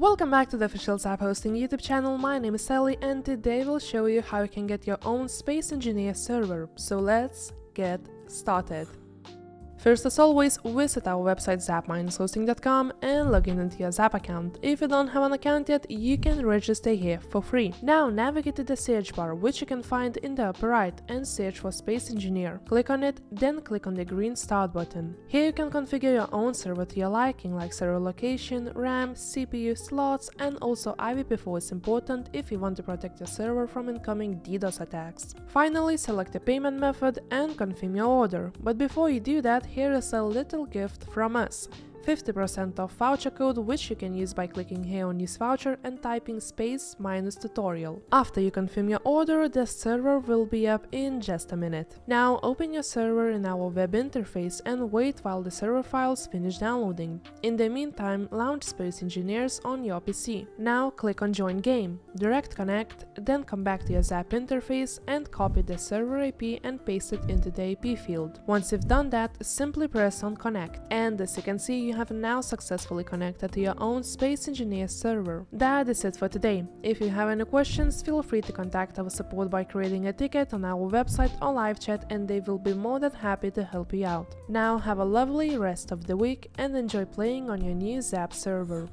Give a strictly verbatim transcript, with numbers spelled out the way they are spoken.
Welcome back to the official ZAP-Hosting YouTube channel. My name is Sally and today we'll show you how you can get your own Space Engineer server. So let's get started. First, as always, visit our website zap dash hosting dot com and log in into your Zap account. If you don't have an account yet, you can register here for free. Now navigate to the search bar, which you can find in the upper right, and search for Space Engineer. Click on it, then click on the green Start button. Here you can configure your own server to your liking, like server location, RAM, C P U slots, and also I P v four is important if you want to protect your server from incoming DDoS attacks. Finally, select a payment method and confirm your order. But before you do that, here is a little gift from us. fifty percent off voucher code, which you can use by clicking here on use voucher and typing space minus tutorial. After you confirm your order, the server will be up in just a minute. Now open your server in our web interface and wait while the server files finish downloading. In the meantime, launch Space Engineers on your P C. Now click on Join Game, direct connect, then come back to your Zap interface and copy the server I P and paste it into the I P field. Once you've done that, simply press on Connect, and as you can see, you You have now successfully connected to your own Space Engineer server. That is it for today. If you have any questions, feel free to contact our support by creating a ticket on our website or live chat, and they will be more than happy to help you out. Now have a lovely rest of the week and enjoy playing on your new Zap server.